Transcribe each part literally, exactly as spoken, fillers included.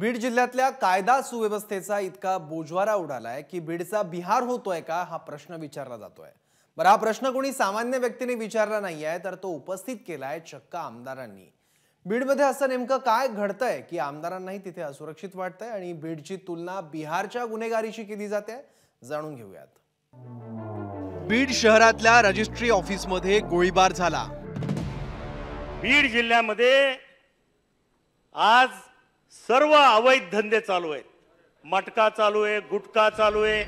बीड जिल्ह्यातल्या कायदा सुव्यवस्थेचा इतका बोजवारा उडालाय की बीडचा बिहार होतोय का हा प्रश्न विचारला जातोय। बरं, हा प्रश्न कोणी सामान्य व्यक्तीने विचारला नाहीये, तर तो उपस्थित केलाय चक्क आमदारांनी। बीडमध्ये असं नेमकं काय घडतंय की आमदारांनाही तिथे असुरक्षित वाटतंय आणि बीडची तुलना बिहारच्या गुन्हेगारीशी केली जाते, जाणून घेऊयात। बीड शहरातल्या रजिस्ट्री ऑफिस मध्ये गोळीबार झाला। बीड जिल्ह्यामध्ये आज सर्व अवैध धंदे चालू आहेत, मटका चालू आहे, गुटखा चालू आहे।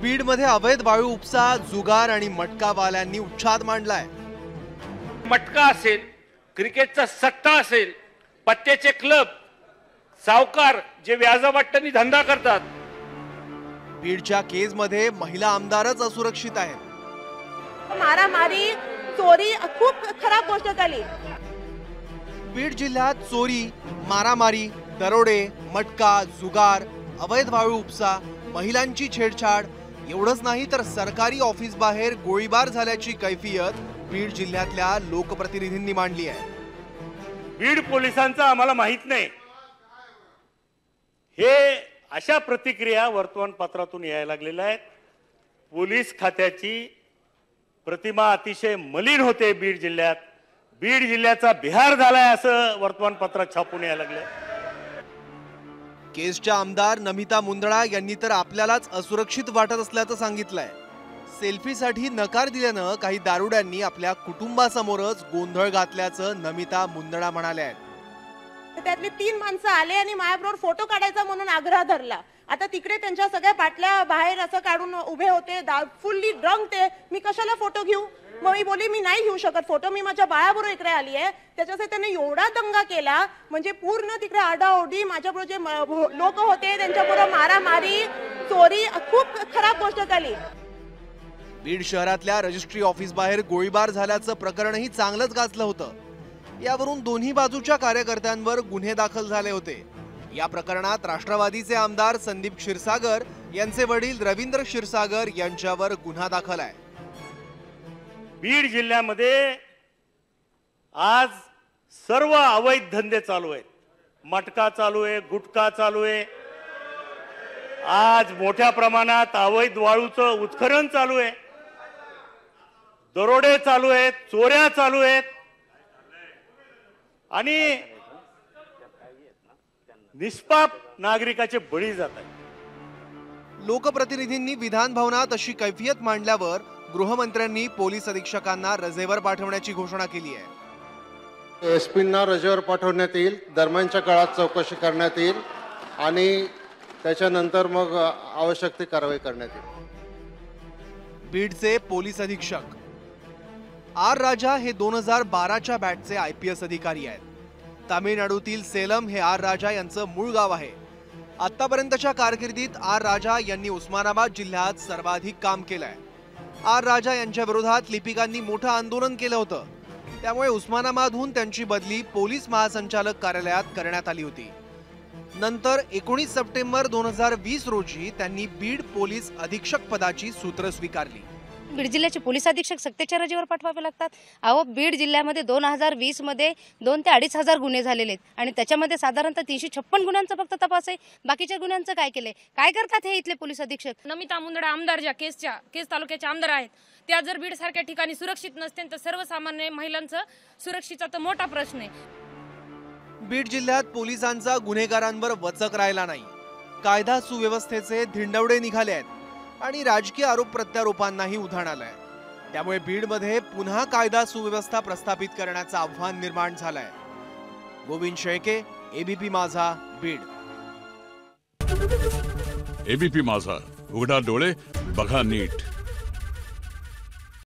बीड मध्ये अवैध वाळू उपसा, जुगार आणि मटकावाल्यांनी उच्छाद मांडलाय। मटका असेल, क्रिकेटचा सट्टा असेल, पत्त्याचे क्लब, सावकार जे व्याजावाटणी धंदा करतात। बीडच्या केस मध्ये महिला आमदारच असुरक्षित आहेत। मारामारी, चोरी खूप खराब गोष्ट झाली। बीड जिल्ह्यात चोरी, मारामारी, दरोडे, मटका, जुगार, अवैध वाळू उपसा, महिलांची छेडछाड, एवढंच नाही तर सरकारी ऑफिस बाहेर गोळीबार झाल्याची कैफियत बीड जिल्ह्यातल्या लोकप्रतिनिधींनी मांडली आहे। बीड पोलिसांचं आम्हाला माहित नाही, हे अशा प्रतिक्रिया वर्तमानपत्रातून यायला लागलेल्या आहेत। पोलीस खात्याची प्रतिमा अतिशय मलिन होते बीड जिल्ह्यात। बीड जिल्ह्याचा बिहार झालाय असं वर्तमानपत्रात छापून यायला लागले। केसच्या आमदार नमिता मुंडा यांनी तर आपल्यालाच असुरक्षित वाटत असल्याचं सांगितलंय। सेल्फीसाठी नकार दिल्यानं काही दारुड्यांनी आपल्या कुटुंबासमोरच गोंधळ घातल्याचं नमिता मुंडा म्हणाल्या आहेत। त्यातले तीन माणसं आले आणि माझ्याबरोबर फोटो काढायचा म्हणून आग्रह धरला। आता तिकडे त्यांच्या सगळ्या बाटल्या बाहेर असं काढून उभे होते, फुल्ली ड्रंक ते। मी कशाला फोटो घेऊ? मग मी बोलली मी नाही घेऊ शकत फोटो, मी माझ्या बाळाबरोबर इकडे आली आहे। त्याच्यासाठी त्यांनी एवढा दंगा केला, म्हणजे पूर्ण तिकडे आडाओडी, माझ्याबरोबर जे लोक होते त्यांच्याबरोबर मारामारी, चोरी, खूप खराब गोष्ट झाली। बीड शहरातल्या रजिस्ट्री ऑफिस बाहेर गोळीबार झाल्याचं प्रकरणही चांगलंच गाजलं होतं। यावरून दोन्ही बाजूच्या कार्यकर्त्यांवर गुन्हे दाखल झाले होते। या प्रकरणात राष्ट्रवादीचे आमदार सन्दीप क्षीर सागर यांचे वडील वबीन्द्र क्षीर सागर यांच्यावर गुन्हा दाखल आहे। बीड जिल्ह्यामध्ये आज सर्व अवैध धंदे चालू आहेत, मटका चालू आहे, गुटखा चालू आहे। आज मोठ्या प्रमाणात अवैध वाळूचं उत्खनन चालू आहे, दरोडे चालू आहेत, चोऱ्या चालू आहेत आणि निष्पाप नागरिकाचे बळी जात आहेत। लोकप्रतिनिधींनी विधान भवनात अशी कैफियत मांडल्यावर गृहमंत्र्यांनी पोलीस अधीक्षकांना रजेवर पाठवण्याची घोषणा केली आहे। एसपींना रजेवर पाठवण्यात येईल, दरम्यानच्या काळात चौकशी करण्यात येईल आणि त्याच्यानंतर मग आवश्यक ती कारवाई करण्यात येईल। बीडचे पोलीस अधीक्षक आर. राजा हे दोन हजार बाराच्या बॅचचे आय पी एस अधिकारी आहेत। तामिळनाडूतील सेलम हे आर. राजा यांचं मूळ गाव आहे। आतापर्यंतच्या कारकिर्दीत आर. राजा यांनी उस्मानाबाद जिल्ह्यात सर्वाधिक काम केलंय। आर. राजा यांच्या विरोधात लिपिकांनी मोठं आंदोलन केलं होतं, त्यामुळे उस्मानाबादहून त्यांची बदली पोलीस महासंचालक कार्यालयात करण्यात आली होती। नंतर एकोणीस सप्टेंबर दोन हजार वीस रोजी त्यांनी बीड पोलीस अधीक्षक पदाची सूत्र स्वीकारली। बीड जिल्ह्याचे पोलीस अधीक्षक सक्तीच्या रजेवर पाठवावे लागतात। अहो, बीड जिल्ह्यामध्ये दोन हजार वीस मध्ये दोन ते अडीच हजार गुन्हे झालेले आहेत आणि त्याच्यामध्ये साधारणतः तीनशे छप्पन गुन्ह्यांचा फक्त तपास आहे। बाकीच्या गुन्ह्यांचं काय केलंय? काय करतात हे इथले पोलीस अधीक्षक? नमिता मुंडा आमदार ज्या केसच्या केस तालुक्याच्या आमदार आहेत, त्या जर बीड सारख्या ठिकाणी सुरक्षित नसते तर सर्वसामान्य महिलांचं सुरक्षेचा तर मोठा प्रश्न आहे। बीड जिल्ह्यात पोलिसांचा गुन्हेगारांवर वचक राहिला नाही, कायदा सुव्यवस्थेचे धिंडवडे निघाले आहेत आणि राजकीय आरोप प्रत्यारोपांनाही उधाण आलंय। त्यामुळे बीडमध्ये पुन्हा कायदा सुव्यवस्था प्रस्थापित करण्याचं आव्हान निर्माण झालंय। गोविंद शेके, एबीपी माझा, बीड। एबीपी माझा, उघडा डोळे, बघा नीट।